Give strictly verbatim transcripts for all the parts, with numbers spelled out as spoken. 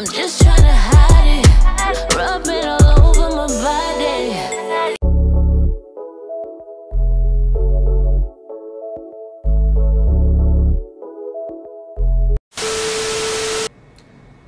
I'm just trying to hide it, rub it all over my body.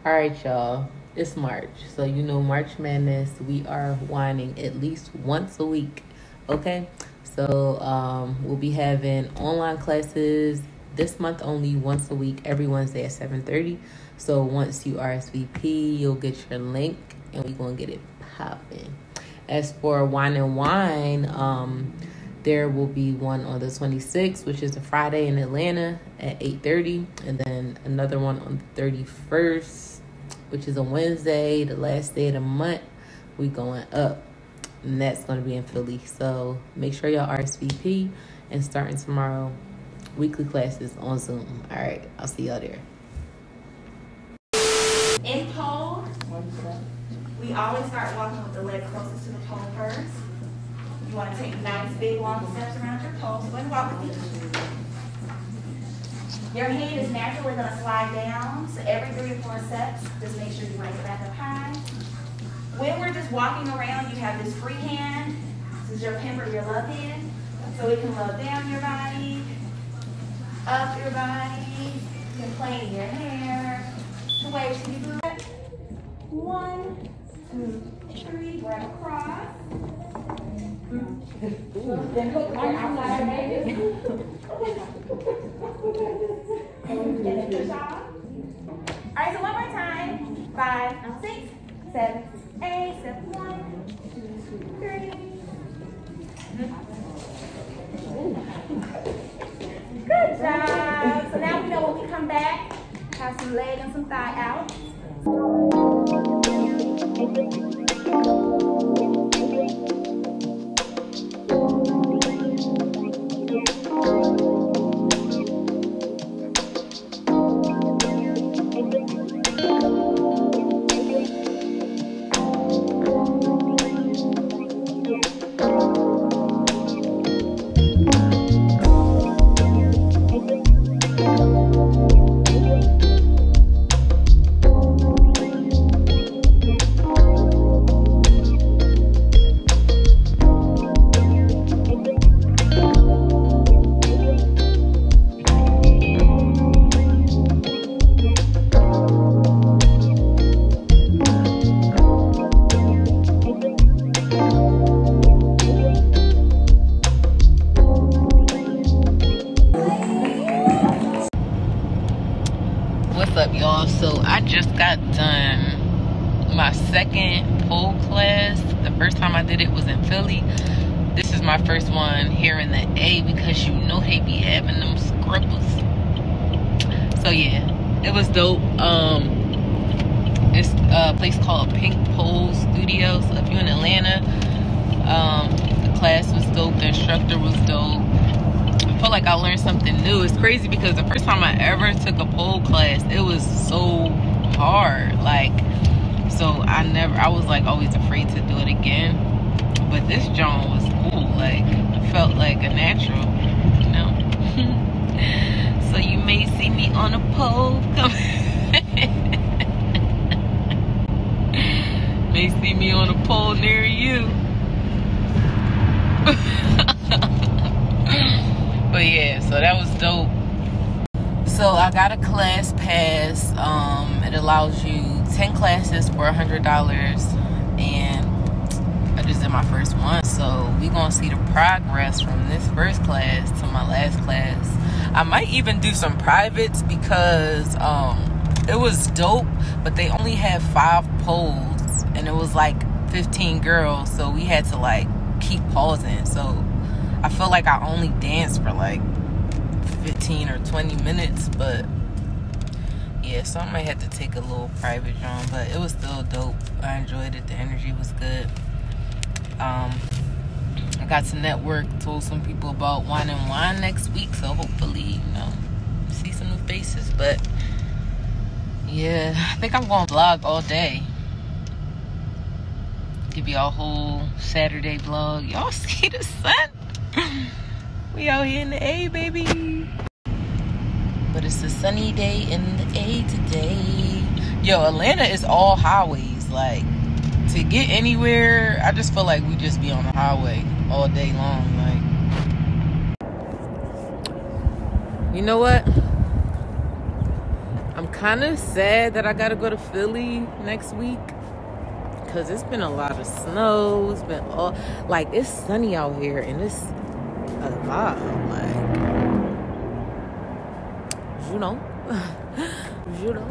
Alright y'all, it's March. So you know March Madness, we are whining at least once a week. Okay, so um, we'll be having online classes this month only once a week, every Wednesday at seven thirty. So once you R S V P, you'll get your link and we're going to get it popping. As for Whine N' Wine, um, there will be one on the twenty-sixth, which is a Friday in Atlanta at eight thirty. And then another one on the thirty-first, which is a Wednesday, the last day of the month. We going up. And that's going to be in Philly. So make sure y'all R S V P, and starting tomorrow, weekly classes on Zoom. All right, I'll see y'all there. In pole, we always start walking with the leg closest to the pole first. You want to take nice big long steps around your pole. So go ahead and walk with me. Your head is natural. We're going to slide down. So every three or four steps, just make sure you raise it back up high. When we're just walking around, you have this free hand. This is your pimp or your love hand. So we can love down your body, up your body. You can play in your hair. To wave to your boot. One, two, three, grab across. Then hook my outside baby. And then push off. All right, so one more time. Five, six, seven, eight, step one, two, three. Good job. So now we know when we come back, have some leg and some thigh out. Second pole class. The first time I did it was in Philly. This is my first one here in the A, because you know they be having them scribbles. So yeah, it was dope. Um, it's a place called Pink Pole Studios up here in Atlanta. Um, the class was dope. The instructor was dope. I feel like I learned something new. It's crazy because the first time I ever took a pole class, it was so hard. Like. So I never, I was like always afraid to do it again. But this joint was cool. Like, it felt like a natural, you know? So you may see me on a pole. Come may see me on a pole near you. But yeah, so that was dope. So I got a class pass. Um, it allows you ten classes for a hundred dollars, and I just did my first one, so we're gonna see the progress from this first class to my last class. I might even do some privates because um it was dope, but they only had five poles and it was like fifteen girls, so we had to like keep pausing. So I feel like I only danced for like fifteen or twenty minutes, but yeah, so I might have to take a little private drum, but it was still dope. I enjoyed it. The energy was good. Um, I got to network, told some people about Whine N' Wine next week, so hopefully, you know, see some new faces. But yeah, I think I'm going to vlog all day. Give y'all a whole Saturday vlog. Y'all see the sun? We out here in the A, baby. But it's a sunny day in the A today. yo, Atlanta is all highways. Like, to get anywhere, I just feel like we just be on the highway all day long. Like, you know what? I'm kind of sad that I got to go to Philly next week, because it's been a lot of snow. It's been all, like, it's sunny out here, and it's a vibe. Like, you know, you know.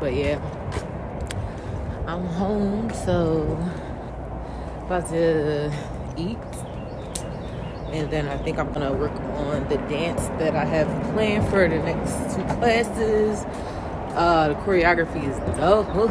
But yeah, I'm home, so about to eat, and then I think I'm gonna work on the dance that I have planned for the next two classes. Uh, the choreography is dope.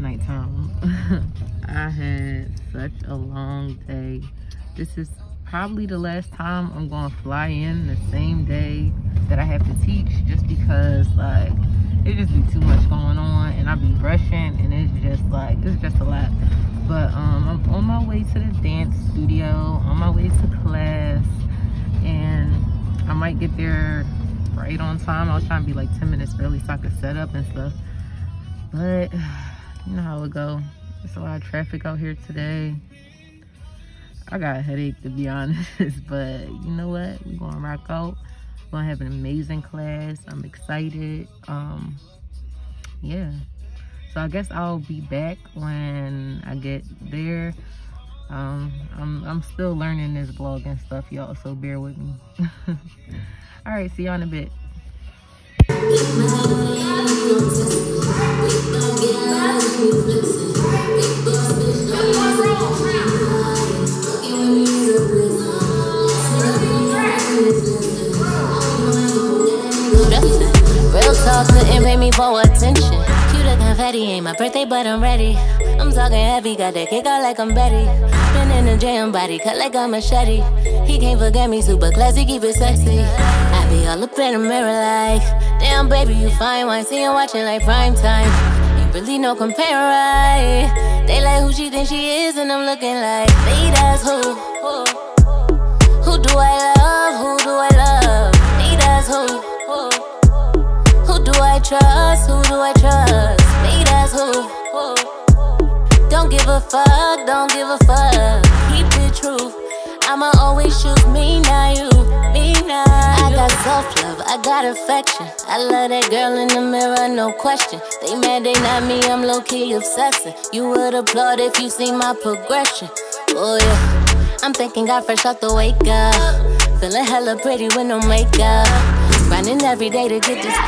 Nighttime. I had such a long day. This is probably the last time I'm gonna fly in the same day that I have to teach, just because, like, it just be too much going on, and I be rushing, and it's just like, it's just a lot. But um I'm on my way to the dance studio, on my way to class, and I might get there right on time. I was trying to be like ten minutes early so I could set up and stuff, but you know how it go. There's a lot of traffic out here today. I got a headache, to be honest, but you know what? We're gonna rock out. We're gonna have an amazing class. I'm excited. Um, yeah. So I guess I'll be back when I get there. Um, I'm, I'm still learning this vlog and stuff, y'all, so bear with me. All right, see y'all in a bit. Real talk couldn't pay me for attention. Cute and confetti, ain't my birthday, but I'm ready. I'm talking heavy, got that kick out like I'm Betty. Been in the jam, body cut like a machete. He can't forget me, super classy, keep it sexy. I be all up in the mirror like, damn baby, you fine. Why see you watching like prime time? Ain't really no compare, right? They like who she think she is, and I'm looking like, me, that's who. Who do I love? Who do I love? Me, that's who. Who do I trust? Who do I trust? Me, that's who. Don't give a fuck, don't give a fuck. Keep the truth. I'ma always choose me, not you. Me, not you. I got self-love, I got affection. I love that girl in the mirror, no question. They mad, they not me, I'm low-key obsessing. You would applaud if you see my progression. Oh yeah, I'm thanking God fresh out the wake up. Feeling hella pretty with no makeup. Grinding every day to get this.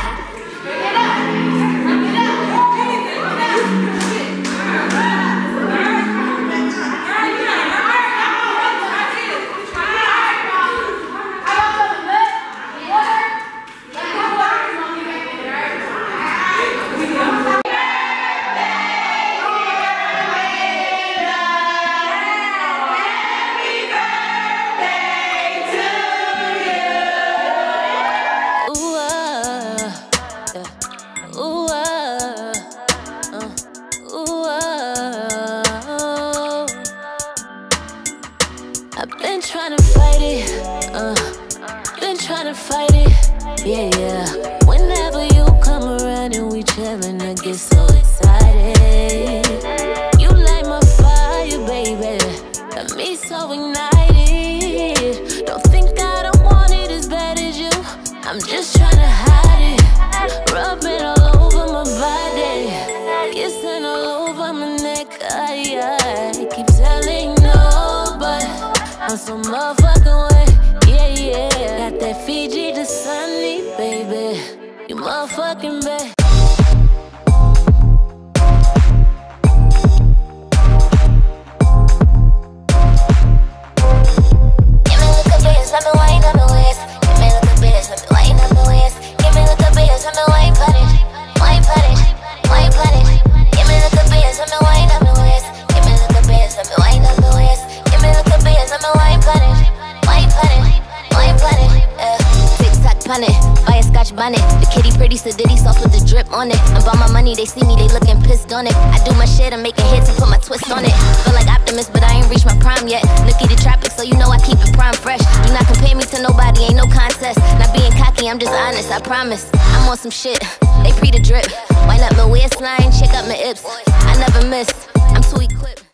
it. Buy a scotch bonnet. The kitty pretty, sedity sauce with the drip on it. I bought my money, they see me, they looking pissed on it. I do my shit, I'm making hits and put my twist on it. Feel like optimist, but I ain't reached my prime yet. Nookie the tropics, so you know I keep it prime fresh. Do not compare me to nobody, ain't no contest. Not being cocky, I'm just honest, I promise. I'm on some shit, they pre the drip. Wind up my waistline, check up my hips. I never miss, I'm too equipped.